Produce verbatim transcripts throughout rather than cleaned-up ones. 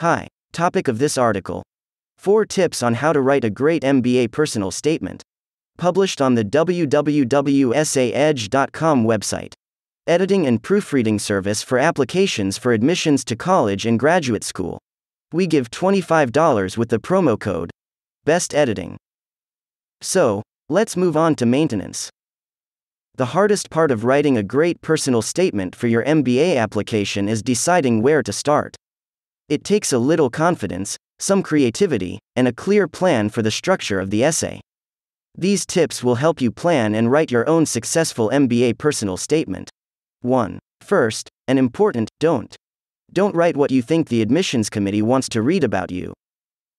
Hi. Topic of this article. four Tips on How to Write a Great M B A Personal Statement. Published on the w w w dot essay edge dot com website. Editing and proofreading service for applications for admissions to college and graduate school. We give twenty-five dollars with the promo code BestEditing. So, let's move on to maintenance. The hardest part of writing a great personal statement for your M B A application is deciding where to start. It takes a little confidence, some creativity, and a clear plan for the structure of the essay. These tips will help you plan and write your own successful M B A personal statement. one. First, and important, don't. Don't write what you think the admissions committee wants to read about you.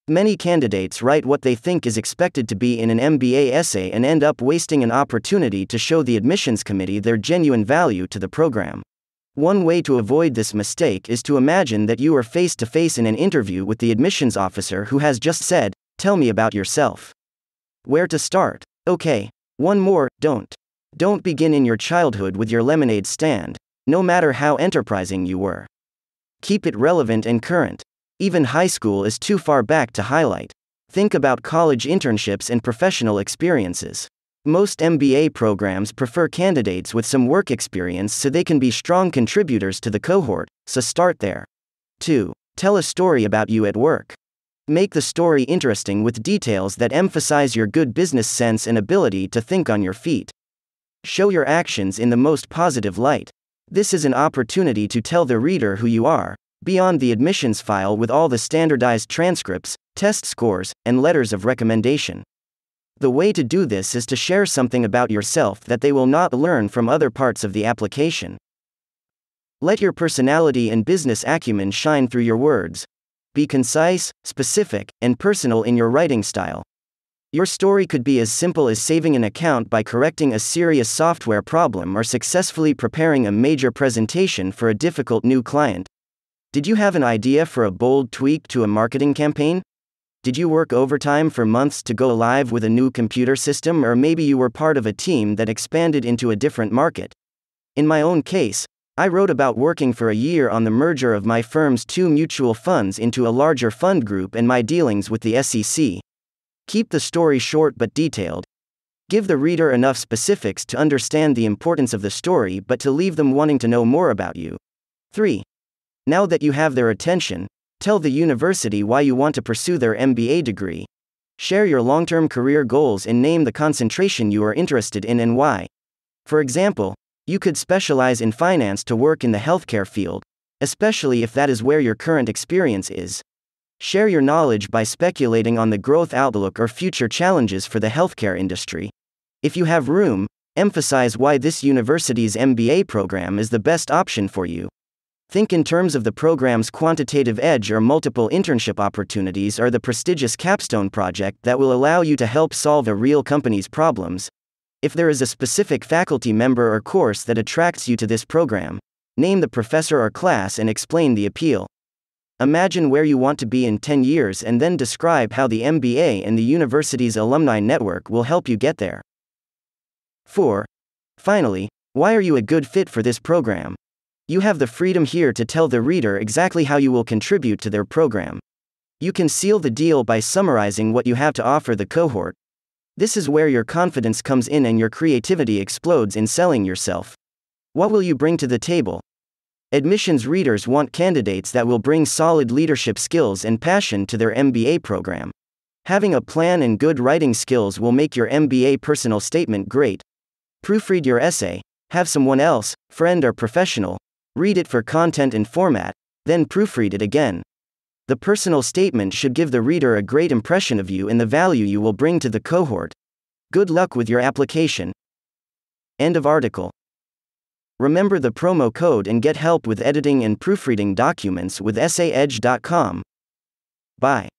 Many candidates write what they think is expected to be in an M B A essay and end up wasting an opportunity to show the admissions committee their genuine value to the program. One way to avoid this mistake is to imagine that you are face-to-face in an interview with the admissions officer who has just said, "Tell me about yourself." Where to start? Okay. One more, don't. Don't begin in your childhood with your lemonade stand, no matter how enterprising you were. Keep it relevant and current. Even high school is too far back to highlight. Think about college internships and professional experiences. Most M B A programs prefer candidates with some work experience so they can be strong contributors to the cohort, so start there. two. Tell a story about you at work. Make the story interesting with details that emphasize your good business sense and ability to think on your feet. Show your actions in the most positive light. This is an opportunity to tell the reader who you are, beyond the admissions file with all the standardized transcripts, test scores, and letters of recommendation. The way to do this is to share something about yourself that they will not learn from other parts of the application. Let your personality and business acumen shine through your words. Be concise, specific, and personal in your writing style. Your story could be as simple as saving an account by correcting a serious software problem or successfully preparing a major presentation for a difficult new client. Did you have an idea for a bold tweak to a marketing campaign? Did you work overtime for months to go live with a new computer system, or maybe you were part of a team that expanded into a different market? In my own case, I wrote about working for a year on the merger of my firm's two mutual funds into a larger fund group and my dealings with the S E C. Keep the story short but detailed. Give the reader enough specifics to understand the importance of the story but to leave them wanting to know more about you. three. Now that you have their attention, tell the university why you want to pursue their M B A degree. Share your long-term career goals and name the concentration you are interested in and why. For example, you could specialize in finance to work in the healthcare field, especially if that is where your current experience is. Share your knowledge by speculating on the growth outlook or future challenges for the healthcare industry. If you have room, emphasize why this university's M B A program is the best option for you. Think in terms of the program's quantitative edge or multiple internship opportunities or the prestigious capstone project that will allow you to help solve a real company's problems. If there is a specific faculty member or course that attracts you to this program, name the professor or class and explain the appeal. Imagine where you want to be in ten years and then describe how the M B A and the university's alumni network will help you get there. four. Finally, why are you a good fit for this program? You have the freedom here to tell the reader exactly how you will contribute to their program. You can seal the deal by summarizing what you have to offer the cohort. This is where your confidence comes in and your creativity explodes in selling yourself. What will you bring to the table? Admissions readers want candidates that will bring solid leadership skills and passion to their M B A program. Having a plan and good writing skills will make your M B A personal statement great. Proofread your essay, have someone else, friend or professional, read it for content and format, then proofread it again. The personal statement should give the reader a great impression of you and the value you will bring to the cohort. Good luck with your application. End of article. Remember the promo code and get help with editing and proofreading documents with essay edge dot com. Bye.